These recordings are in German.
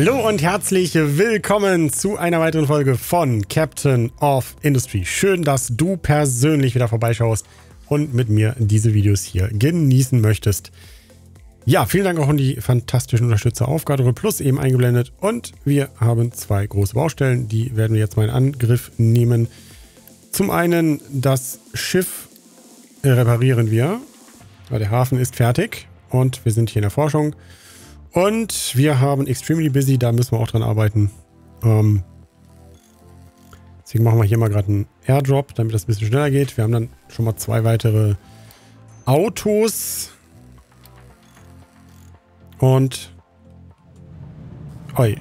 Hallo und herzlich willkommen zu einer weiteren Folge von Captain of Industry. Schön, dass du persönlich wieder vorbeischaust und mit mir diese Videos hier genießen möchtest. Ja, vielen Dank auch an die fantastischen Unterstützer auf G. Ruhl Plus eben eingeblendet. Und wir haben zwei große Baustellen, die werden wir jetzt mal in Angriff nehmen. Zum einen das Schiff reparieren wir. Der Hafen ist fertig und wir sind hier in der Forschung. Und wir haben Extremely Busy, da müssen wir auch dran arbeiten. Deswegen machen wir hier mal gerade einen Airdrop, damit das ein bisschen schneller geht. Wir haben dann schon mal zwei weitere Autos. Und... Oi.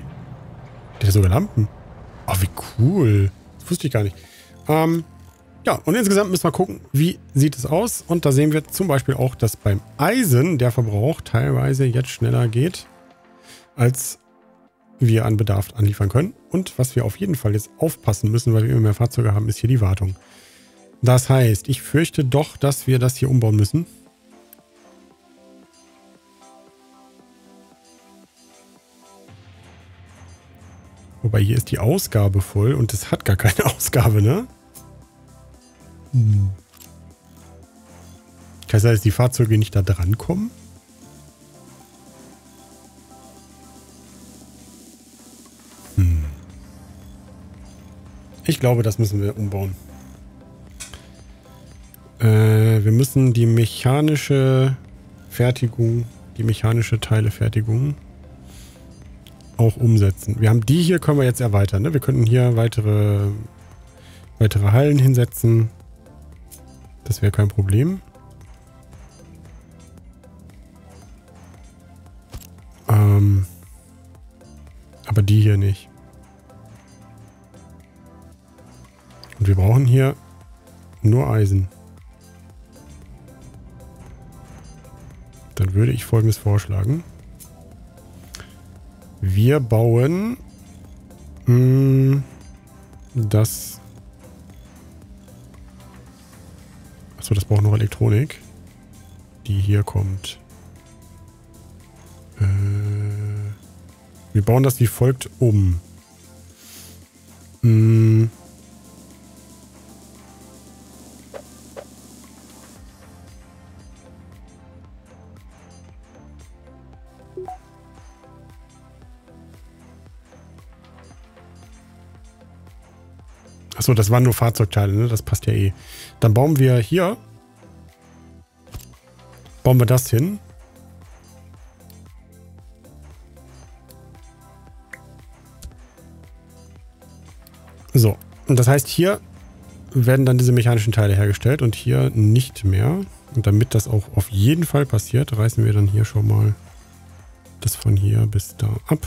Der hat sogar Lampen. Oh, wie cool. Das wusste ich gar nicht. Ja, und insgesamt müssen wir gucken, wie sieht es aus. Und da sehen wir zum Beispiel auch, dass beim Eisen der Verbrauch teilweise jetzt schneller geht, als wir an Bedarf anliefern können. Und was wir auf jeden Fall jetzt aufpassen müssen, weil wir immer mehr Fahrzeuge haben, ist hier die Wartung. Das heißt, ich fürchte doch, dass wir das hier umbauen müssen. Wobei hier ist die Ausgabe voll und es hat gar keine Ausgabe, ne? Kann es sein, dass die Fahrzeuge nicht da dran kommen? Ich glaube, das müssen wir umbauen. Wir müssen die mechanische Fertigung, die mechanische Teilefertigung auch umsetzen. Wir haben die hier, können wir jetzt erweitern, ne? Wir könnten hier weitere Hallen hinsetzen. Das wäre kein Problem. Aber die hier nicht. Und wir brauchen hier nur Eisen. Dann würde ich Folgendes vorschlagen. Wir bauen das... So, das braucht noch Elektronik, die hier kommt. Wir bauen das wie folgt um. Achso, das waren nur Fahrzeugteile, ne? Das passt ja eh. Dann bauen wir hier. Bauen wir das hin. So. Und das heißt, hier werden dann diese mechanischen Teile hergestellt und hier nicht mehr. Und damit das auch auf jeden Fall passiert, reißen wir dann hier schon mal das von hier bis da ab.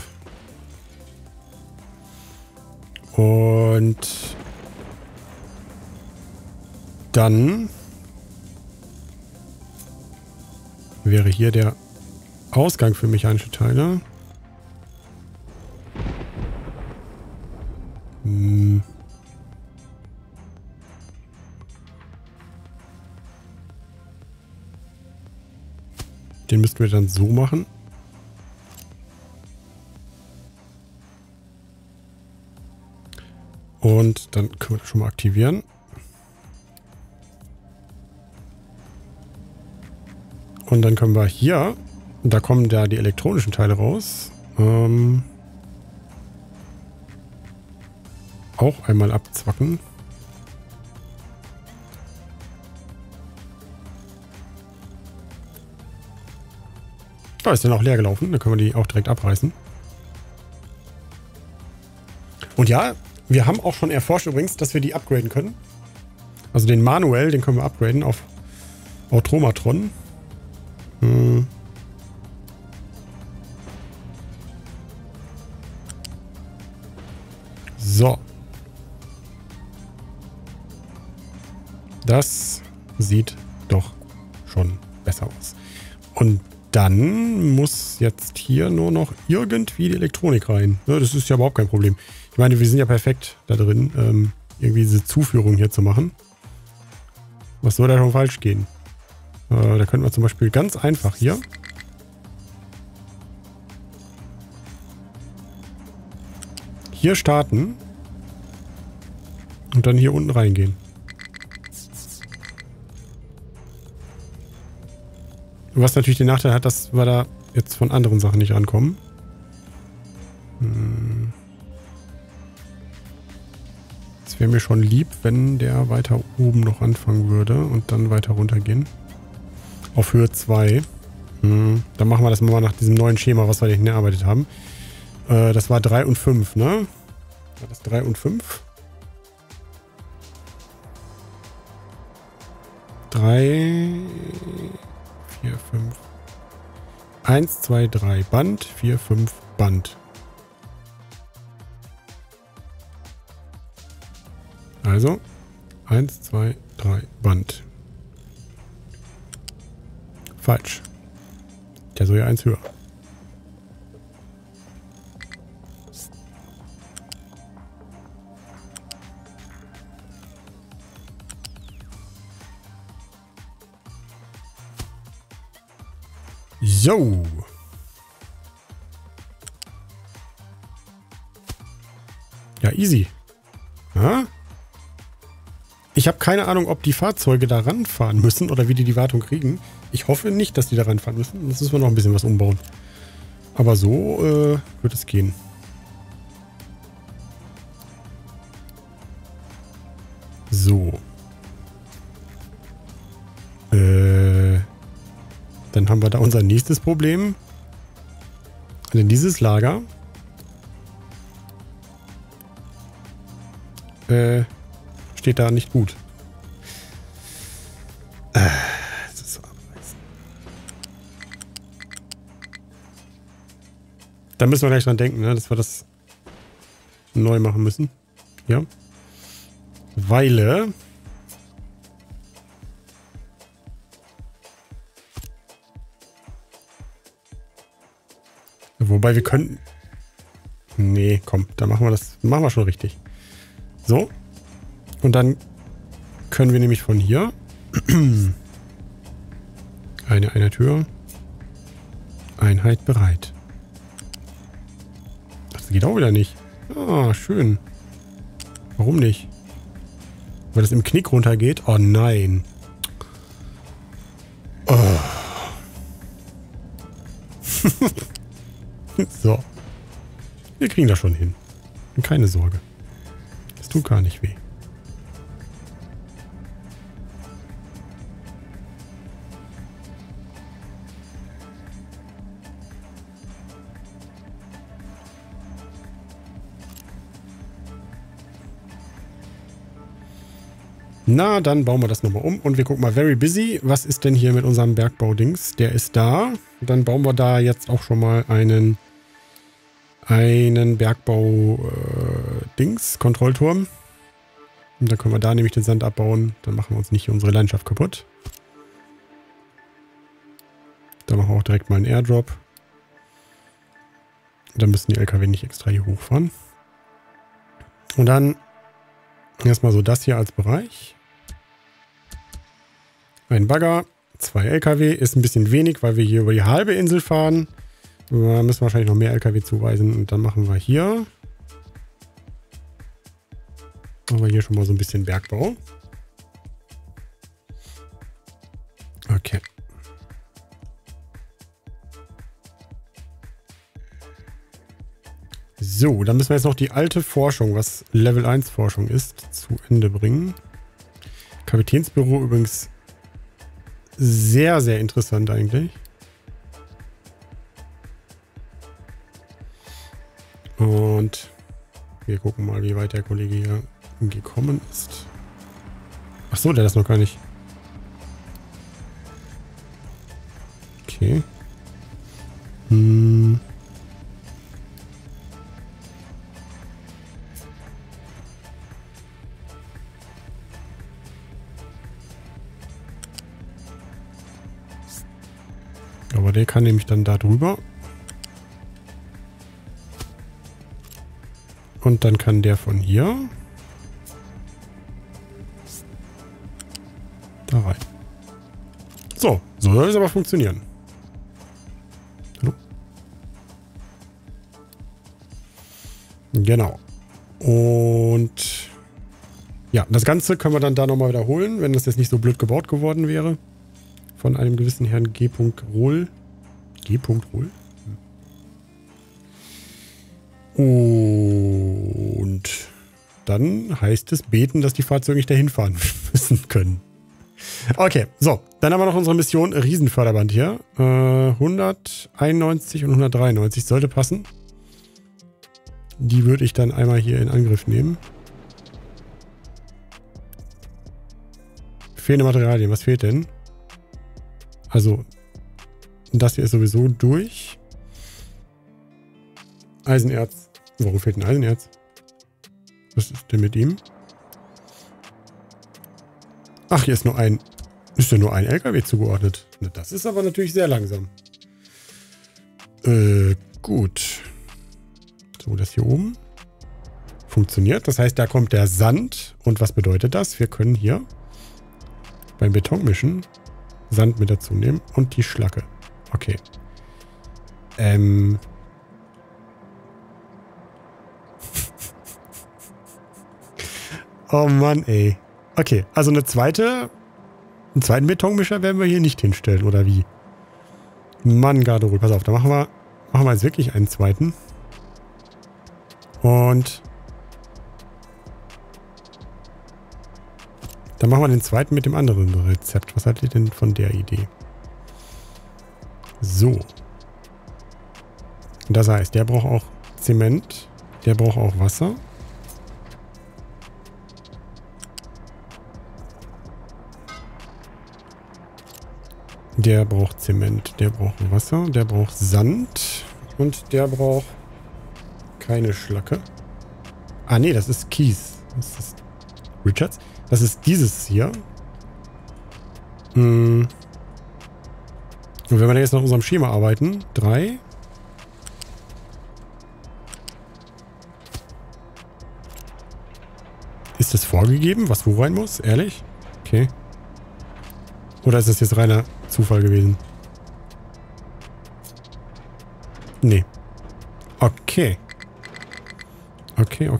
Und... Dann wäre hier der Ausgang für mechanische Teile. Den müssten wir dann so machen. Und dann können wir das schon mal aktivieren. Und dann können wir hier, da kommen da die elektronischen Teile raus, auch einmal abzwacken. Da ist dann auch leer gelaufen, da können wir die auch direkt abreißen. Und ja, wir haben auch schon erforscht übrigens, dass wir die upgraden können. Also den Manuel, den können wir upgraden auf Automatron. So. Das sieht doch schon besser aus. Und dann muss jetzt hier nur noch irgendwie die Elektronik rein. Das ist ja überhaupt kein Problem. Ich meine, wir sind ja perfekt da drin, irgendwie diese Zuführung hier zu machen. Was soll da schon falsch gehen? Da könnten wir zum Beispiel ganz einfach hier hier starten und dann hier unten reingehen. Was natürlich den Nachteil hat, dass wir da jetzt von anderen Sachen nicht rankommen. Es wäre mir schon lieb, wenn der weiter oben noch anfangen würde und dann weiter runter gehen. Auf Höhe 2. Dann machen wir das mal nach diesem neuen Schema, was wir hier erarbeitet haben. Das war 3 und 5, ne? War das 3 und 5? 3... 4, 5... 1, 2, 3, Band, 4, 5, Band. Also, 1, 2, 3, Band. Falsch. Der soll ja eins höher. So. Ja, easy. Ja? Ich habe keine Ahnung, ob die Fahrzeuge da ranfahren müssen oder wie die die Wartung kriegen. Ich hoffe nicht, dass die da ranfahren müssen. Das müssen wir noch ein bisschen was umbauen. Aber so wird es gehen. So. Dann haben wir da unser nächstes Problem. Denn dieses Lager steht da nicht gut. Das ist so abreißend. Da müssen wir gleich dran denken, ne? Dass wir das neu machen müssen. Ja. Weil... Wobei wir könnten... Nee, komm, da machen wir das. Machen wir schon richtig. So. Und dann können wir nämlich von hier eine Tür. Einheit bereit. Das geht auch wieder nicht. Ah, schön. Warum nicht? Weil das im Knick runter geht? Oh nein. Oh. So. Wir kriegen das schon hin. Und keine Sorge. Es tut gar nicht weh. Na, dann bauen wir das nochmal um und wir gucken mal Very Busy. Was ist denn hier mit unserem Bergbau-Dings? Der ist da. Dann bauen wir da jetzt auch schon mal einen Bergbau-Dings-Kontrollturm. Und dann können wir da nämlich den Sand abbauen. Dann machen wir uns nicht unsere Landschaft kaputt. Da machen wir auch direkt mal einen Airdrop. Dann müssen die LKW nicht extra hier hochfahren. Und dann erstmal so das hier als Bereich. Ein Bagger, 2 LKW, ist ein bisschen wenig, weil wir hier über die halbe Insel fahren. Wir müssen wahrscheinlich noch mehr LKW zuweisen und dann machen wir hier schon mal so ein bisschen Bergbau. Okay. So, dann müssen wir jetzt noch die alte Forschung, was Level 1 Forschung ist, zu Ende bringen. Kapitänsbüro übrigens sehr, sehr interessant eigentlich. Und wir gucken mal, wie weit der Kollege hier gekommen ist. Ach so, der ist noch gar nicht. Okay. Aber der kann nämlich dann da drüber. Und dann kann der von hier da rein. So, so soll es aber funktionieren. Hallo? Genau. Und ja, das Ganze können wir dann da nochmal wiederholen, wenn das jetzt nicht so blöd gebaut geworden wäre. Von einem gewissen Herrn G. Ruhl. G. Ruhl? Und dann heißt es beten, dass die Fahrzeuge nicht dahin fahren müssen können. Okay, so. Dann haben wir noch unsere Mission Riesenförderband hier. 191 und 193 sollte passen. Die würde ich dann einmal hier in Angriff nehmen. Fehlende Materialien, was fehlt denn? Also, das hier ist sowieso durch. Eisenerz. Warum fehlt ein Eisenerz? Was ist denn mit ihm? Ach, hier ist nur ein... Ist ja nur ein LKW zugeordnet. Na, das ist aber natürlich sehr langsam. Gut. So, das hier oben funktioniert. Das heißt, da kommt der Sand. Und was bedeutet das? Wir können hier beim Betonmischen Sand mit dazu nehmen und die Schlacke. Okay. Oh Mann, ey. Okay, also einen zweiten Betonmischer werden wir hier nicht hinstellen, oder wie? Mann, Garderol, pass auf, da machen wir jetzt wirklich einen zweiten. Und dann machen wir den zweiten mit dem anderen Rezept. Was haltet ihr denn von der Idee? So. Und das heißt, der braucht auch Zement. Der braucht auch Wasser. Der braucht Zement. Der braucht Wasser. Der braucht Sand. Und der braucht keine Schlacke. Ah, nee, das ist Kies. Das ist Richards. Das ist dieses hier. Und wenn wir jetzt nach unserem Schema arbeiten. 3. Ist das vorgegeben, was wo rein muss? Ehrlich? Okay. Oder ist das jetzt reiner Zufall gewesen? Nee. Okay. Okay.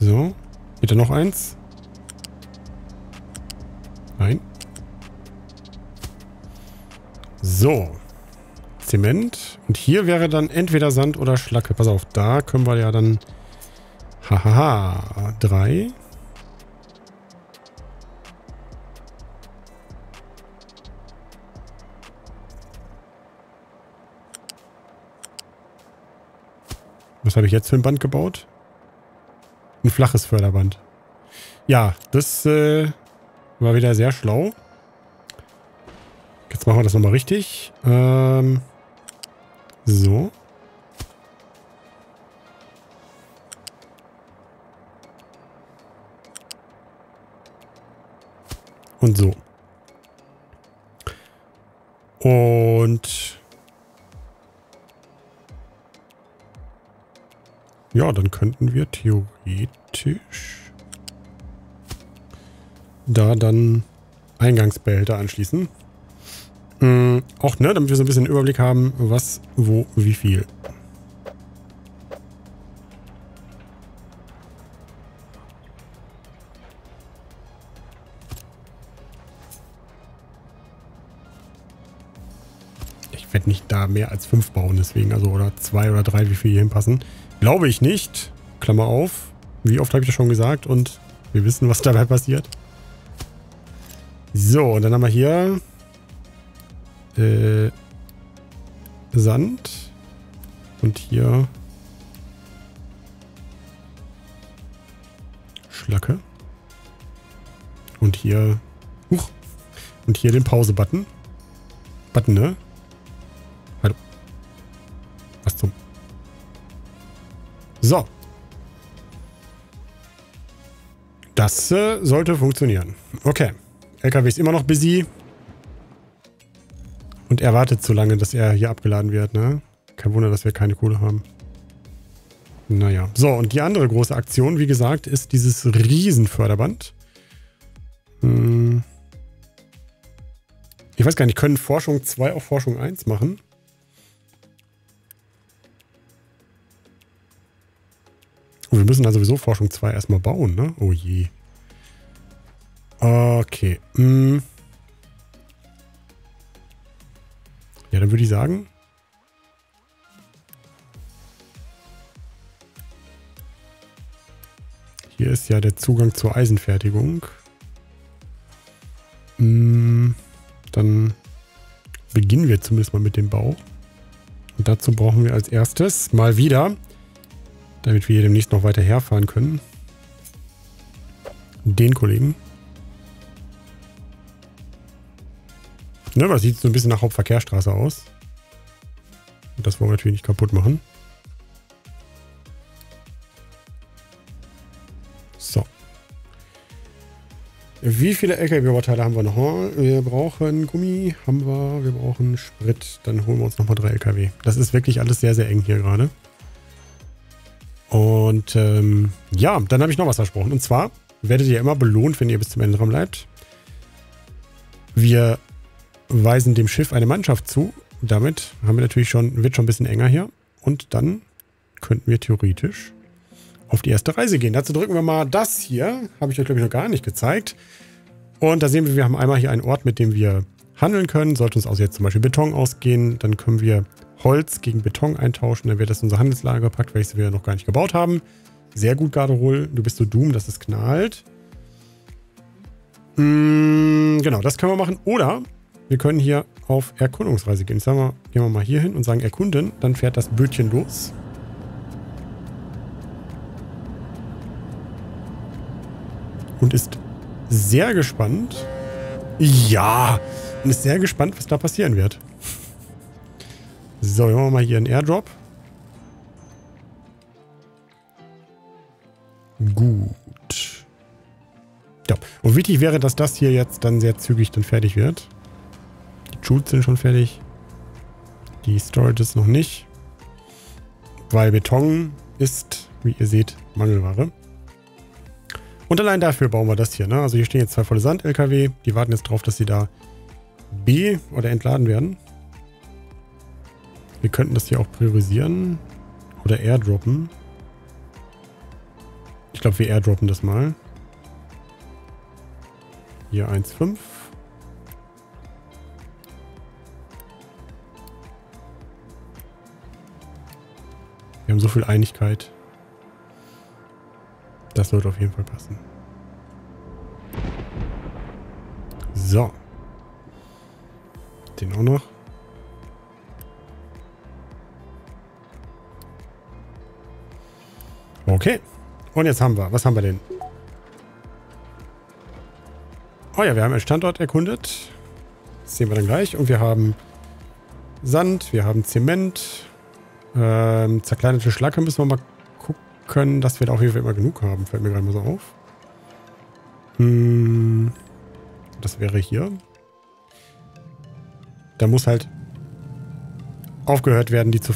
So, bitte noch eins. Nein. So. Zement. Und hier wäre dann entweder Sand oder Schlacke. Pass auf, da können wir ja dann... Hahaha. 3. Was habe ich jetzt für ein Band gebaut? Ein flaches Förderband. Ja, das war wieder sehr schlau. Jetzt machen wir das nochmal richtig. So. Und so. Und ja, dann könnten wir theoretisch da dann Eingangsbehälter anschließen. Auch, ne, damit wir so ein bisschen einen Überblick haben, was, wo, wie viel. Ich werde nicht da mehr als 5 bauen, deswegen, also oder 2 oder 3, wie viel hier hinpassen. Glaube ich nicht. Klammer auf. Wie oft habe ich das schon gesagt? Und wir wissen, was dabei passiert. So, und dann haben wir hier Sand. Und hier Schlacke. Und hier und hier den Pause-Button. Button, ne? Hallo. Was zum... So. Das sollte funktionieren. Okay. LKW ist immer noch busy. Und er wartet so lange, dass er hier abgeladen wird, ne? Kein Wunder, dass wir keine Kohle haben. Naja. So, und die andere große Aktion, wie gesagt, ist dieses Riesenförderband. Ich weiß gar nicht, können Forschung 2 auf Forschung 1 machen? Und wir müssen da sowieso Forschung 2 erstmal bauen, ne? Oh je. Okay. Ja, dann würde ich sagen... Hier ist ja der Zugang zur Eisenfertigung. Dann beginnen wir zumindest mal mit dem Bau. Und dazu brauchen wir als erstes mal wieder, damit wir hier demnächst noch weiter herfahren können, den Kollegen. Ne, das sieht so ein bisschen nach Hauptverkehrsstraße aus. Und das wollen wir natürlich nicht kaputt machen. Wie viele LKW-Bauteile haben wir noch? Wir brauchen Gummi, haben wir, wir brauchen Sprit. Dann holen wir uns nochmal 3 LKW. Das ist wirklich alles sehr, sehr eng hier gerade. Und ja, dann habe ich noch was versprochen. Und zwar werdet ihr immer belohnt, wenn ihr bis zum Ende dran bleibt. Wir weisen dem Schiff eine Mannschaft zu. Damit haben wir natürlich schon, wird schon ein bisschen enger hier. Und dann könnten wir theoretisch... auf die erste Reise gehen. Dazu drücken wir mal das hier. Habe ich euch, glaube ich, noch gar nicht gezeigt. Und da sehen wir, wir haben einmal hier einen Ort, mit dem wir handeln können. Sollte uns also jetzt zum Beispiel Beton ausgehen, dann können wir Holz gegen Beton eintauschen. Dann wird das in unser Handelslager gepackt, welches wir noch gar nicht gebaut haben. Sehr gut, G. Ruhl. Du bist so dumm, dass es knallt. Genau, das können wir machen. Oder wir können hier auf Erkundungsreise gehen. Jetzt sagen wir, gehen wir mal hier hin und sagen erkunden. Dann fährt das Bötchen los. Und ist sehr gespannt. Ja! Und ist sehr gespannt, was da passieren wird. So, machen wir mal hier einen Airdrop. Gut. Ja. Und wichtig wäre, dass das hier jetzt dann sehr zügig dann fertig wird. Die Chutes sind schon fertig. Die Storages noch nicht. Weil Beton ist, wie ihr seht, Mangelware. Und allein dafür bauen wir das hier, ne? Also hier stehen jetzt 2 volle Sand-LKW. Die warten jetzt drauf, dass sie da entladen werden. Wir könnten das hier auch priorisieren. Oder airdroppen. Ich glaube, wir airdroppen das mal. Hier 1,5. Wir haben so viel Einigkeit. Das sollte auf jeden Fall passen. So. Den auch noch. Okay. Und jetzt haben wir. Was haben wir denn? Oh ja, wir haben einen Standort erkundet. Das sehen wir dann gleich. Und wir haben Sand, wir haben Zement. Zerkleinerte Schlacke müssen wir mal können, dass wir da auf jeden Fall immer genug haben. Fällt mir gerade mal so auf. Das wäre hier. Da muss halt aufgehört werden, die zu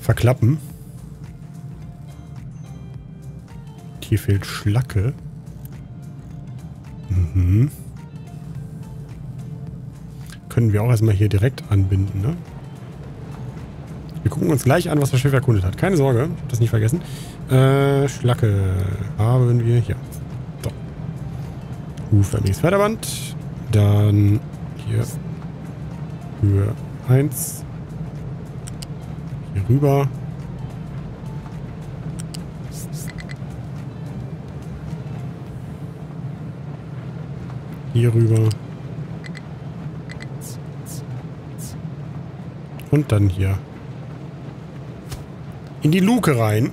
verklappen. Hier fehlt Schlacke. Können wir auch erstmal hier direkt anbinden, ne? Wir gucken uns gleich an, was das Schiff erkundet hat. Keine Sorge, das nicht vergessen. Schlacke haben wir hier. So. U-förmiges Förderband. Dann hier Höhe 1. Hier rüber. Hier rüber. Und dann hier in die Luke rein.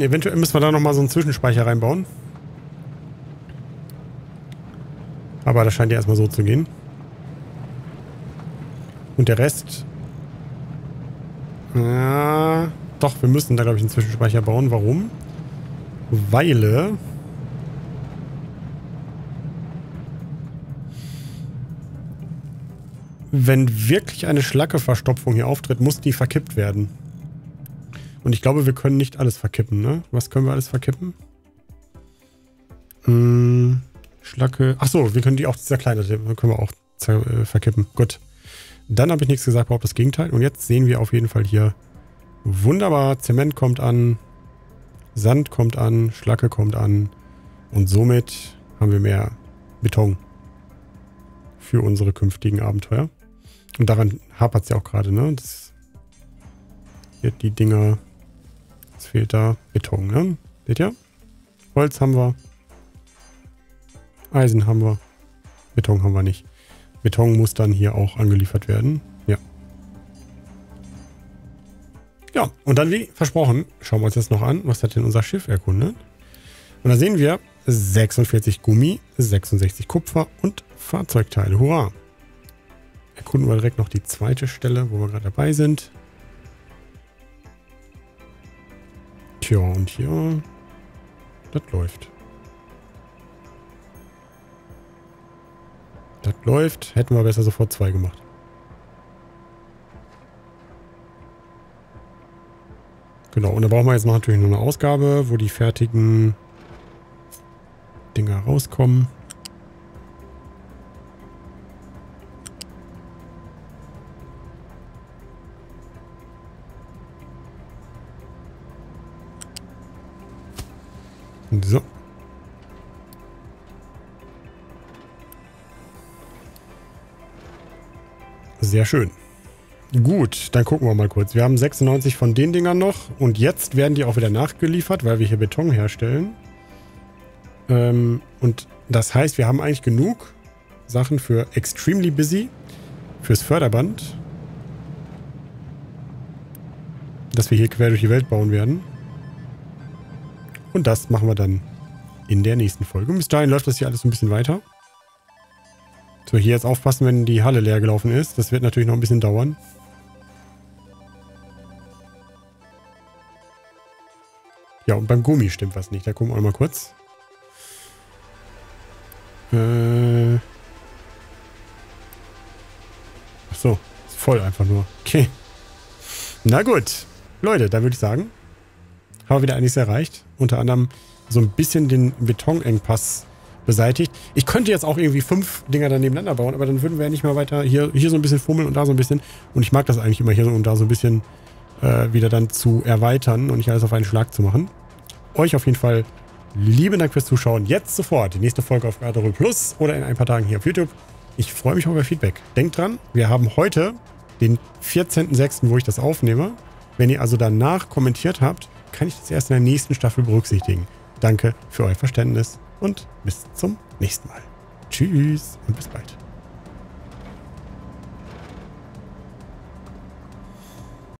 Eventuell müssen wir da nochmal so einen Zwischenspeicher reinbauen. Aber das scheint ja erstmal so zu gehen. Und der Rest... Ja, doch, wir müssen da, glaube ich, einen Zwischenspeicher bauen. Warum? Weil... Wenn wirklich eine Schlackeverstopfung hier auftritt, muss die verkippt werden. Und ich glaube, wir können nicht alles verkippen, ne? Was können wir alles verkippen? Schlacke. Achso, wir können die auch zerkleinern. Können wir auch verkippen. Gut. Dann habe ich nichts gesagt, überhaupt das Gegenteil. Und jetzt sehen wir auf jeden Fall hier wunderbar. Zement kommt an. Sand kommt an. Schlacke kommt an. Und somit haben wir mehr Beton für unsere künftigen Abenteuer. Und daran hapert es ja auch gerade, ne? Das hier die Dinger. Es fehlt da Beton, ne? Seht ihr? Holz haben wir. Eisen haben wir. Beton haben wir nicht. Beton muss dann hier auch angeliefert werden. Ja. Ja, und dann wie versprochen, schauen wir uns jetzt noch an, was hat denn unser Schiff erkundet? Und da sehen wir 46 Gummi, 66 Kupfer und Fahrzeugteile. Hurra! Erkunden wir direkt noch die zweite Stelle, wo wir gerade dabei sind. Tja, und hier. Das läuft. Das läuft. Hätten wir besser sofort zwei gemacht. Genau, und da brauchen wir jetzt noch natürlich noch eine Ausgabe, wo die fertigen Dinger rauskommen. So. Sehr schön. Gut, dann gucken wir mal kurz. Wir haben 96 von den Dingern noch. Und jetzt werden die auch wieder nachgeliefert, weil wir hier Beton herstellen. Und das heißt, wir haben eigentlich genug Sachen für Extremely Busy, fürs Förderband, dass wir hier quer durch die Welt bauen werden. Und das machen wir dann in der nächsten Folge. Bis dahin läuft das hier alles ein bisschen weiter. So, hier jetzt aufpassen, wenn die Halle leer gelaufen ist. Das wird natürlich noch ein bisschen dauern. Ja, und beim Gummi stimmt was nicht. Da gucken wir auch mal kurz. Achso, ist voll einfach nur. Okay. Na gut. Leute, dann würde ich sagen, haben wir wieder einiges erreicht. Unter anderem so ein bisschen den Betonengpass beseitigt. Ich könnte jetzt auch irgendwie 5 Dinger dann nebeneinander bauen, aber dann würden wir ja nicht mehr weiter hier so ein bisschen fummeln und da so ein bisschen. Und ich mag das eigentlich immer hier so und da so ein bisschen wieder dann zu erweitern und nicht alles auf einen Schlag zu machen. Euch auf jeden Fall lieben Dank fürs Zuschauen. Jetzt sofort die nächste Folge auf G. Ruhl Plus oder in ein paar Tagen hier auf YouTube. Ich freue mich auf euer Feedback. Denkt dran, wir haben heute den 14.06., wo ich das aufnehme. Wenn ihr also danach kommentiert habt, kann ich das erst in der nächsten Staffel berücksichtigen. Danke für euer Verständnis und bis zum nächsten Mal. Tschüss und bis bald.